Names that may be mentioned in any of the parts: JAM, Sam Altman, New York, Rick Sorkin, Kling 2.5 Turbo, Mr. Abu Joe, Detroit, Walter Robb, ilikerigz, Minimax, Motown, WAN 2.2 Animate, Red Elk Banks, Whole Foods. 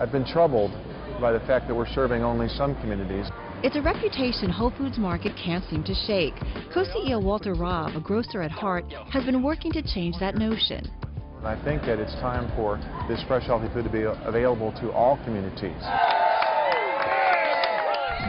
I've been troubled by the fact that we're serving only some communities. It's a reputation Whole Foods Market can't seem to shake. Co-CEO Walter Robb, a grocer at heart, has been working to change that notion. I think that it's time for this fresh, healthy food to be available to all communities.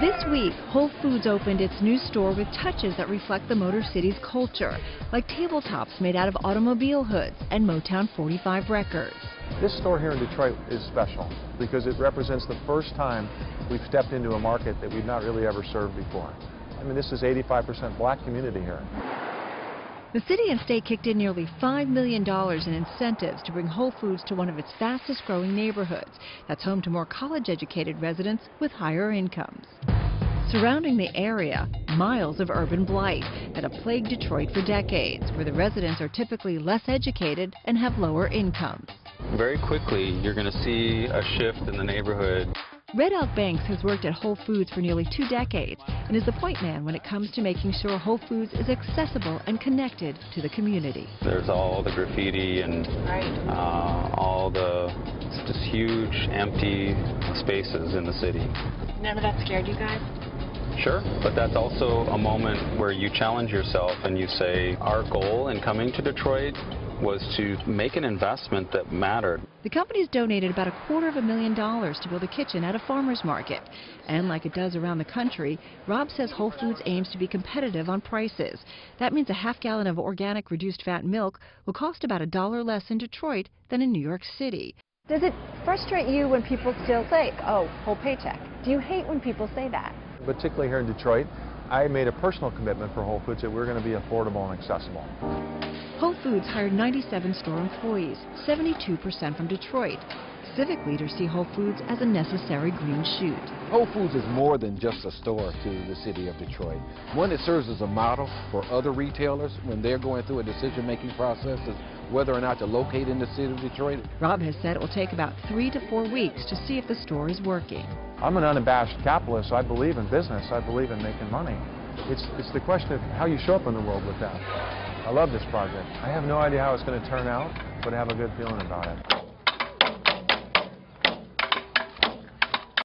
This week, Whole Foods opened its new store with touches that reflect the Motor City's culture, like tabletops made out of automobile hoods and Motown 45 records. This store here in Detroit is special because it represents the first time we've stepped into a market that we've not really ever served before. I mean, this is 85% black community here. The city and state kicked in nearly $5 million in incentives to bring Whole Foods to one of its fastest growing neighborhoods. That's home to more college-educated residents with higher incomes. Surrounding the area, miles of urban blight that have plagued Detroit for decades, where the residents are typically less educated and have lower incomes. Very quickly, you're going to see a shift in the neighborhood. Red Elk Banks has worked at Whole Foods for nearly 2 decades and is the point man when it comes to making sure Whole Foods is accessible and connected to the community. There's all the graffiti and all the just huge empty spaces in the city. None of that scared you guys? Sure, but that's also a moment where you challenge yourself and you say, our goal in coming to Detroit was to make an investment that mattered. The company's donated about $250,000 to build a kitchen at a farmer's market. And like it does around the country, Rob says Whole Foods aims to be competitive on prices. That means a half-gallon of organic reduced-fat milk will cost about $1 less in Detroit than in New York City. Does it frustrate you when people still say, oh, whole paycheck? Do you hate when people say that? Particularly here in Detroit, I made a personal commitment for Whole Foods that we're going to be affordable and accessible. Whole Foods hired 97 store employees, 72% from Detroit. Civic leaders see Whole Foods as a necessary green shoot. Whole Foods is more than just a store to the city of Detroit. One that serves as a model for other retailers when they're going through a decision-making process as whether or not to locate in the city of Detroit. Rob has said it will take about 3 to 4 weeks to see if the store is working. I'm an unabashed capitalist. I believe in business. I believe in making money. It's the question of how you show up in the world with that. I love this project. I have no idea how it's going to turn out, but I have a good feeling about it.